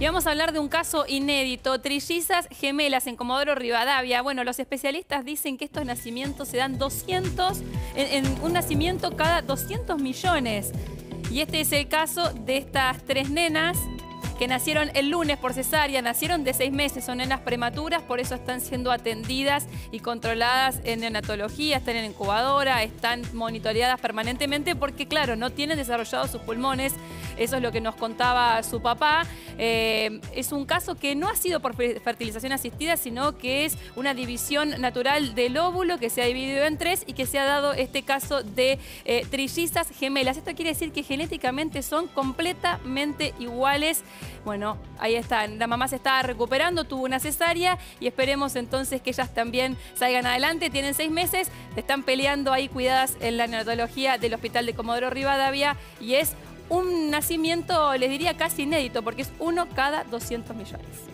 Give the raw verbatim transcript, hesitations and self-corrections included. Y vamos a hablar de un caso inédito, trillizas gemelas en Comodoro Rivadavia. Bueno, los especialistas dicen que estos nacimientos se dan doscientos, en, en un nacimiento cada doscientos millones. Y este es el caso de estas tres nenas que nacieron el lunes por cesárea, nacieron de seis meses, son nenas prematuras, por eso están siendo atendidas y controladas en neonatología, están en incubadora, están monitoreadas permanentemente porque, claro, no tienen desarrollados sus pulmones. Eso es lo que nos contaba su papá. Eh, es un caso que no ha sido por fertilización asistida, sino que es una división natural del óvulo que se ha dividido en tres y que se ha dado este caso de eh, trillizas gemelas. Esto quiere decir que genéticamente son completamente iguales. Bueno, ahí está. La mamá se está recuperando, tuvo una cesárea y esperemos entonces que ellas también salgan adelante. Tienen seis meses, están peleando ahí cuidadas en la neonatología del Hospital de Comodoro Rivadavia y es un nacimiento, les diría, casi inédito, porque es uno cada doscientos millones.